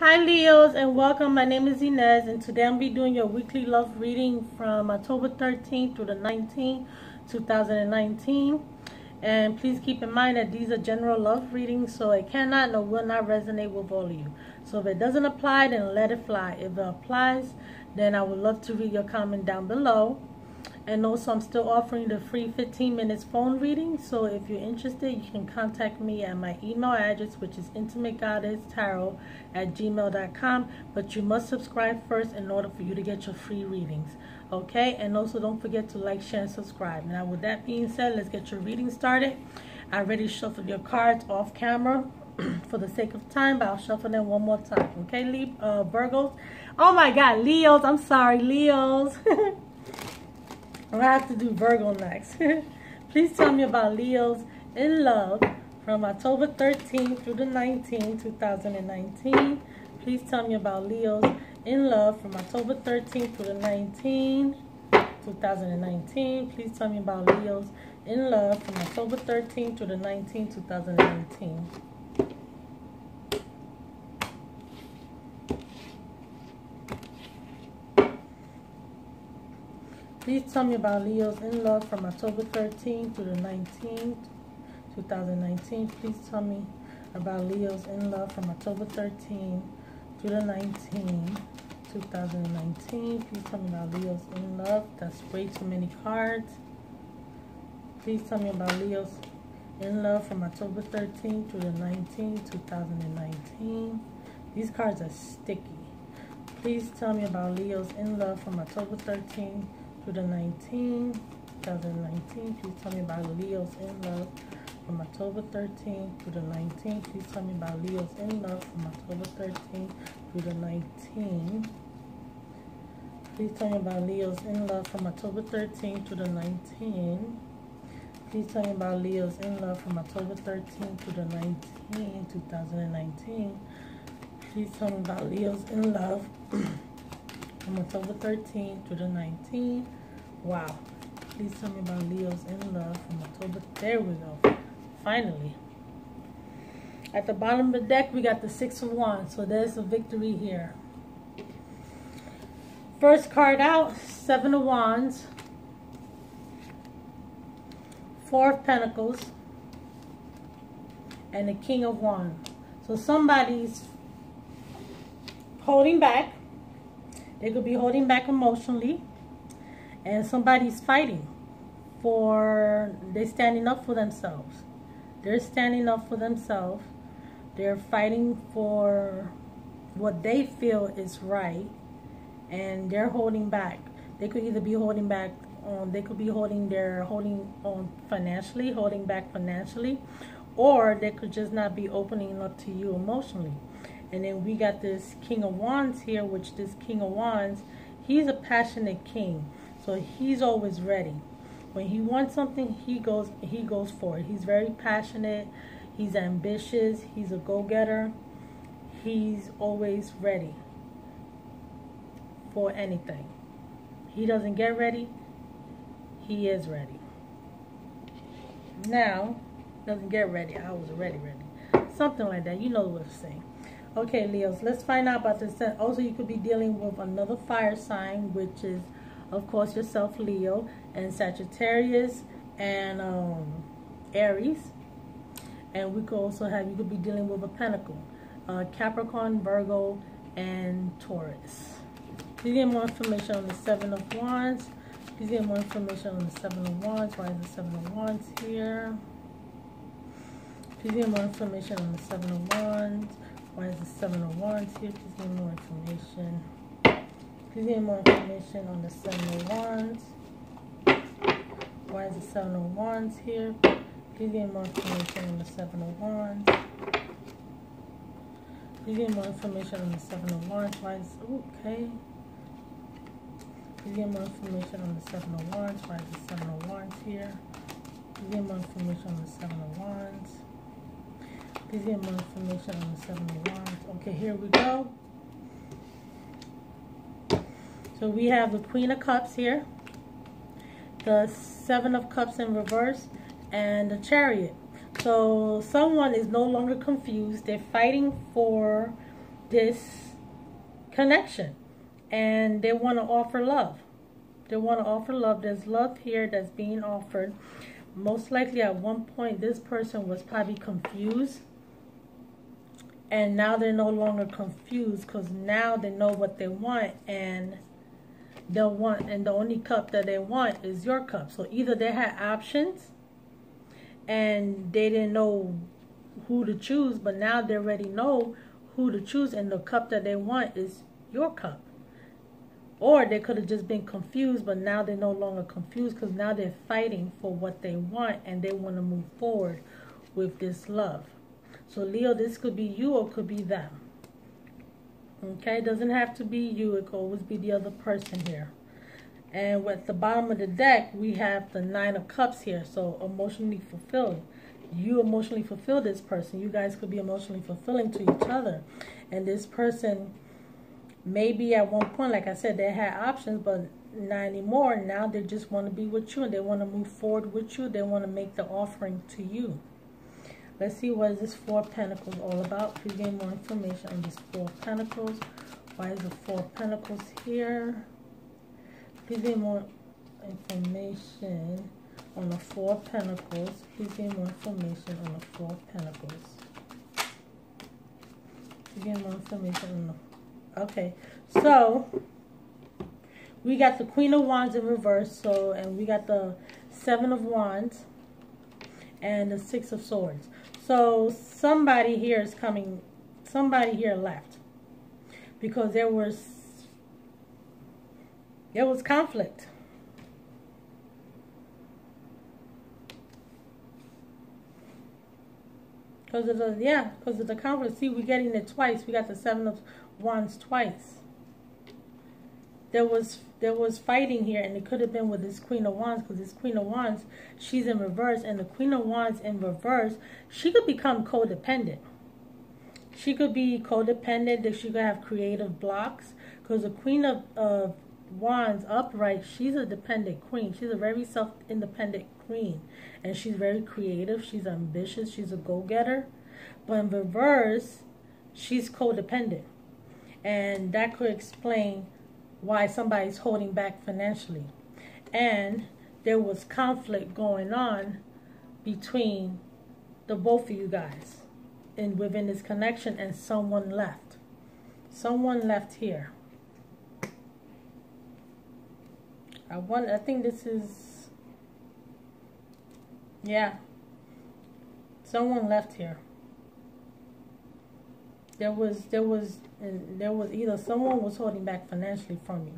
Hi Leos and welcome. My name is Inez and today I'll be doing your weekly love reading from October 13th through the 19th, 2019. And please keep in mind that these are general love readings, so it cannot and will not resonate with all of you. So if it doesn't apply, then let it fly. If it applies, then I would love to read your comment down below. And also I'm still offering the free 15-minute phone reading, so if you're interested you can contact me at my email address, which is intimategoddestarot@gmail.com, but you must subscribe first in order for you to get your free readings. Okay, and also don't forget to like, share, and subscribe. Now with that being said, let's get your reading started. I already shuffled your cards off camera for the sake of time, but I'll shuffle them one more time. Okay, Virgos. Oh my God, Leos. I'm sorry, Leos. I have to do Virgo next. Please tell me about Leos in love from October 13th through the 19th, 2019. Please tell me about Leos in love from October 13th through the 19th, 2019. Please tell me about Leos in love from October 13th through the 19th, 2019. Please tell me about Leos in love from October 13th to the 19th, 2019. Please tell me about Leos in love from October 13th to the 19th, 2019. Please tell me about Leos in love. That's way too many cards. Please tell me about Leos in love from October 13th to the 19th, 2019. These cards are sticky. Please tell me about Leos in love from October 13th. The 19th, 2019. Please tell me about Leos in love from October 13th to the 19th. Please tell me about Leos in love from October 13th to the 19th. Please tell me about Leos in love from October 13th to the 19th. Please tell me about Leos in love from October 13th to the 19th, 2019. Please tell me about Leos in love from October 13th to the 19th. Wow. Please tell me about Leos in love from October. There we go. Finally. At the bottom of the deck, we got the 6 of Wands. So there's a victory here. First card out, 7 of Wands. 4 of Pentacles. And the King of Wands. So somebody's holding back. They could be holding back emotionally. And somebody's fighting for, they're standing up for themselves. They're standing up for themselves. They're fighting for what they feel is right. And they're holding back. They could either be holding back, they could be holding back financially, or they could just not be opening up to you emotionally. And then we got this King of Wands here, which this King of Wands, he's a passionate king. So he's always ready. When he wants something, he goes for it. He's very passionate. He's ambitious. He's a go-getter. He's always ready for anything. He doesn't get ready. He is ready. Now, doesn't get ready. I was already ready. Something like that. You know what I'm saying. Okay, Leos, let's find out about this. Also, you could be dealing with another fire sign, which is, of course, yourself, Leo, and Sagittarius, and Aries. And we could also have, you could be dealing with a Pentacle, Capricorn, Virgo, and Taurus. Please get more information on the 7 of Wands. Please get more information on the 7 of Wands. Why is the 7 of Wands here? Please get more information on the 7 of Wands. Why is the 7 of Wands here? Please give me more information. Please give me more information on the 7 of Wands. Why is the 7 of Wands here? Please give me more information on the 7 of Wands. Please give me more information on the 7 of Wands. Why is okay? Please give me more information on the 7 of Wands. Why is the 7 of Wands here? Please give me more information on the 7 of Wands. Please get more information on the 7 of Wands. Okay, here we go. So we have the Queen of Cups here, the 7 of Cups in reverse, and the Chariot. So someone is no longer confused. They're fighting for this connection, and they want to offer love. They want to offer love. There's love here that's being offered. Most likely at one point this person was probably confused, and now they're no longer confused because now they know what they want, and they'll want, and the only cup that they want is your cup. So either they had options and they didn't know who to choose, but now they already know who to choose, and the cup that they want is your cup. Or they could have just been confused, but now they're no longer confused because now they're fighting for what they want, and they want to move forward with this love. So Leo, this could be you or could be them. Okay, it doesn't have to be you. It could always be the other person here. And with the bottom of the deck, we have the 9 of Cups here. So emotionally fulfilled. You emotionally fulfill this person. You guys could be emotionally fulfilling to each other. And this person, maybe at one point, like I said, they had options, but not anymore. Now they just want to be with you, and they want to move forward with you. They want to make the offering to you. Let's see what is this 4 of Pentacles all about. Please gain more information on this 4 of Pentacles. Why is the 4 of Pentacles here? Please gain more information on the 4 of Pentacles. Please gain more information on the 4 of Pentacles. Please gain more information on the... Okay, so we got the Queen of Wands in reverse, so, and we got the 7 of Wands and the 6 of Swords. So somebody here is coming, somebody here left because there was conflict. Because of the, yeah, because of the conflict. See, we're getting it twice. We got the 7 of Wands twice. There was fighting here, and it could have been with this Queen of Wands, because this Queen of Wands, she's in reverse, and the Queen of Wands in reverse, she could become codependent. She could be codependent, that she could have creative blocks, because the Queen of Wands upright, she's a dependent queen. She's a very self-independent queen, and she's very creative. She's ambitious. She's a go-getter, but in reverse, she's codependent, and that could explain why somebody's holding back financially. And there was conflict going on between the both of you guys and within this connection, and someone left. Someone left here. I think this is, yeah, someone left here. There was either someone was holding back financially from you.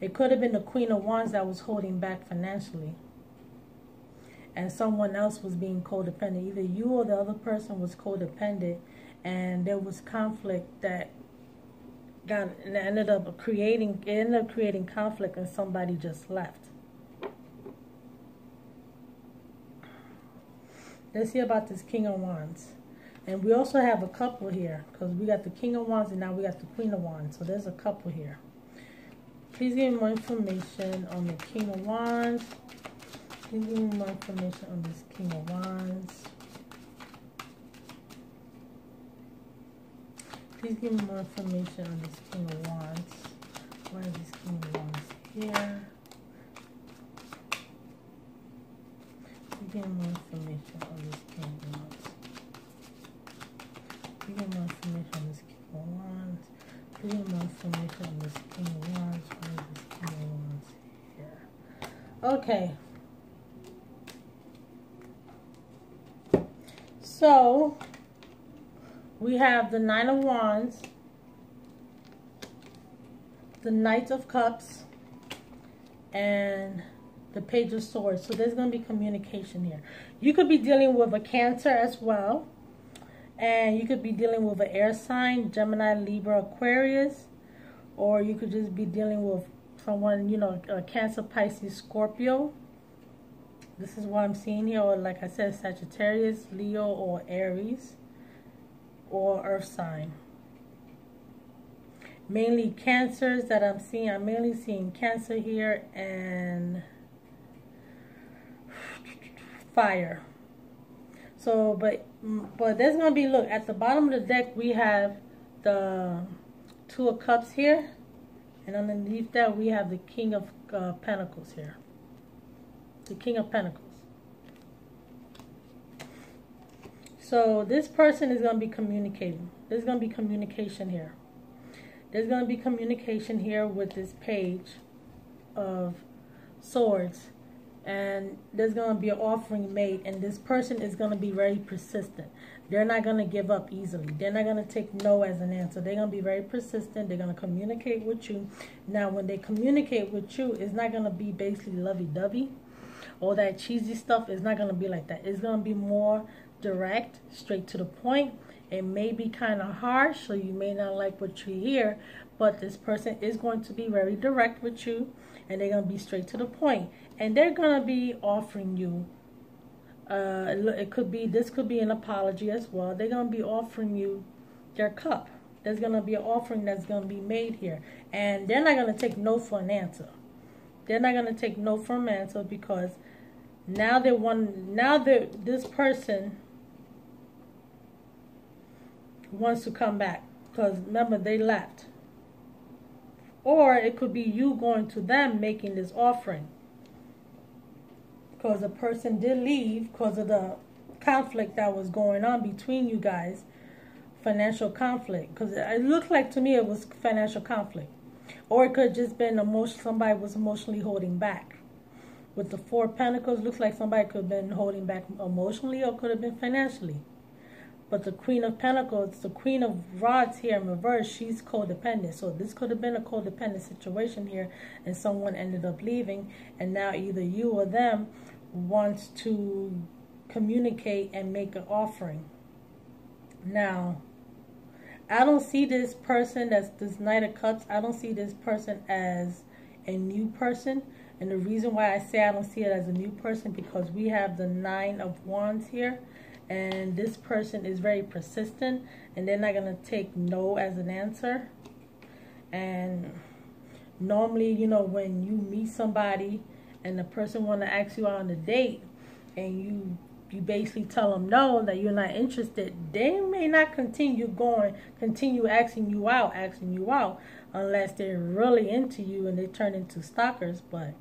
It could have been the Queen of Wands that was holding back financially, and someone else was being codependent. Either you or the other person was codependent, and there was conflict that got and ended up creating conflict, and somebody just left. Let's see about this King of Wands. And we also have a couple here, because we got the King of Wands and now we got the Queen of Wands. So there's a couple here. Please give me more information on the King of Wands. Please give me more information on this King of Wands. Please give me more information on this King of Wands. Why is this King of Wands here? Please give me more information on this King of Wands. Give me more information on this King of Wands. Give me more information on this King of Wands. Why is this King of Wands here? Okay. So we have the 9 of Wands, the Knight of Cups, and the Page of Swords. So there's going to be communication here. You could be dealing with a Cancer as well. And you could be dealing with an air sign, Gemini, Libra, Aquarius. Or you could just be dealing with someone, you know, a Cancer, Pisces, Scorpio. This is what I'm seeing here. Or like I said, Sagittarius, Leo, or Aries. Or earth sign. Mainly Cancers that I'm seeing. I'm mainly seeing Cancer here and fire. So, but there's going to be, look, at the bottom of the deck, we have the Two of Cups here. And underneath that, we have the King of Pentacles here. The King of Pentacles. So, this person is going to be communicating. There's going to be communication here. There's going to be communication here with this Page of Swords. And there's going to be an offering made. And this person is going to be very persistent. They're not going to give up easily. They're not going to take no as an answer. They're going to be very persistent. They're going to communicate with you. Now, when they communicate with you, it's not going to be basically lovey-dovey. All that cheesy stuff is not going to be like that. It's going to be more direct, straight to the point. It may be kind of harsh, so you may not like what you hear. But this person is going to be very direct with you. And they're going to be straight to the point. And they're going to be offering you, this could be an apology as well. They're going to be offering you their cup. There's going to be an offering that's going to be made here. And they're not going to take no for an answer. They're not going to take no for an answer, because now they want, now that this person wants to come back. Because remember, they left. Or it could be you going to them making this offering. Because the person did leave because of the conflict that was going on between you guys. Financial conflict. Because it looked like to me it was financial conflict. Or it could have just been emotion, somebody was emotionally holding back. With the Four of Pentacles, looks like somebody could have been holding back emotionally, or could have been financially. But the Queen of Pentacles, the Queen of Rods here in reverse, she's codependent. So this could have been a codependent situation here, and someone ended up leaving. And now either you or them wants to communicate and make an offering. Now, I don't see this person, that's this Knight of Cups, I don't see this person as a new person. And the reason why I say I don't see it as a new person, because we have the Nine of Wands here. And this person is very persistent, and they're not going to take no as an answer. And normally, you know, when you meet somebody and the person want to ask you out on a date, and you basically tell them no, that you're not interested, they may not continue asking you out, unless they're really into you and they turn into stalkers. But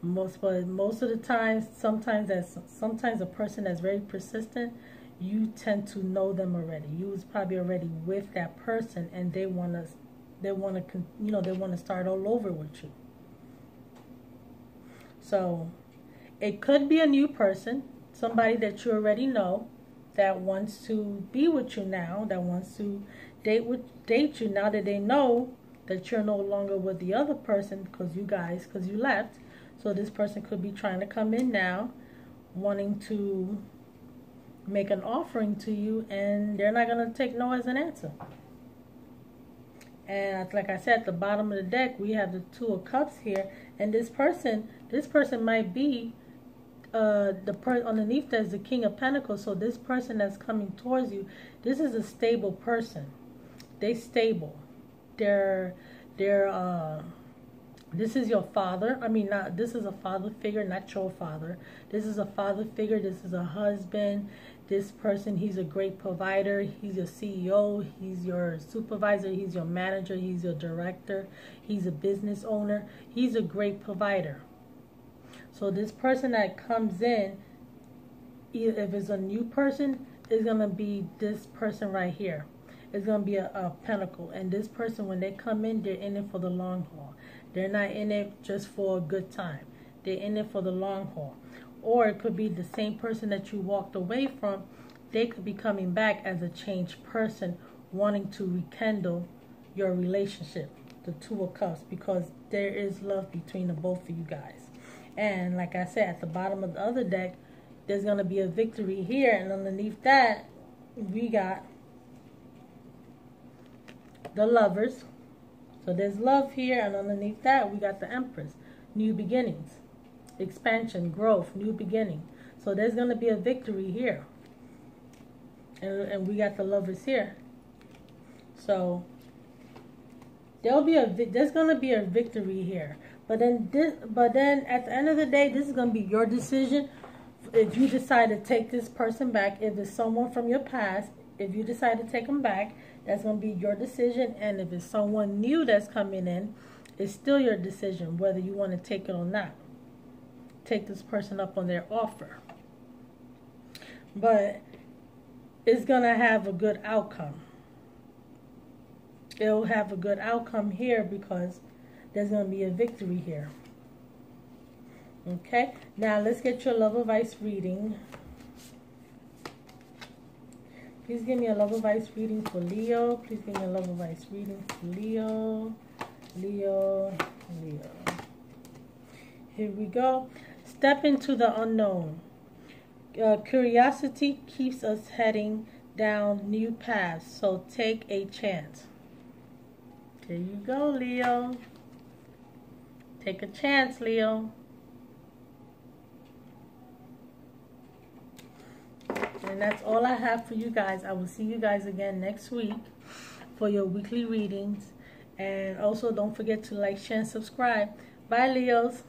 most of the times, sometimes a person that's very persistent, you tend to know them already. You was probably already with that person, and they want to start all over with you. So it could be a new person, somebody that you already know, that wants to be with you now, that wants to date you now that they know that you're no longer with the other person, because you left. So this person could be trying to come in now, wanting to make an offering to you, and they're not going to take no as an answer. And like I said, at the bottom of the deck, we have the Two of Cups here. And this person might be, underneath there's the King of Pentacles. So this person that's coming towards you, this is a stable person. They stable. This is your father. I mean, this is a father figure, not your father. This is a father figure. This is a husband. This person, he's a great provider. He's your CEO. He's your supervisor. He's your manager. He's your director. He's a business owner. He's a great provider. So this person that comes in, if it's a new person, is going to be this person right here. It's going to be a pentacle. And this person, when they come in, they're in it for the long haul. They're not in it just for a good time. They're in it for the long haul. Or it could be the same person that you walked away from. They could be coming back as a changed person, wanting to rekindle your relationship, the Two of Cups, because there is love between the both of you guys. And like I said, at the bottom of the other deck, there's going to be a victory here. And underneath that, we got the Lovers. So there's love here, and underneath that, we got the Empress. New beginnings, expansion, growth, new beginning. So there's going to be a victory here. And we got the Lovers here. So there's going to be a victory here. But then at the end of the day, this is going to be your decision if you decide to take this person back, if it's someone from your past, if you decide to take them back, that's going to be your decision. And if it's someone new that's coming in, it's still your decision whether you want to take it or not. Take this person up on their offer. But it's going to have a good outcome. It'll have a good outcome here because there's going to be a victory here. Okay, now let's get your love advice reading. Please give me a love advice reading for Leo. Please give me a love advice reading for Leo. Leo. Here we go. Step into the unknown. Curiosity keeps us heading down new paths, so take a chance. There you go, Leo. Take a chance, Leo. And that's all I have for you guys. I will see you guys again next week for your weekly readings. And also, don't forget to like, share, and subscribe. Bye, Leos.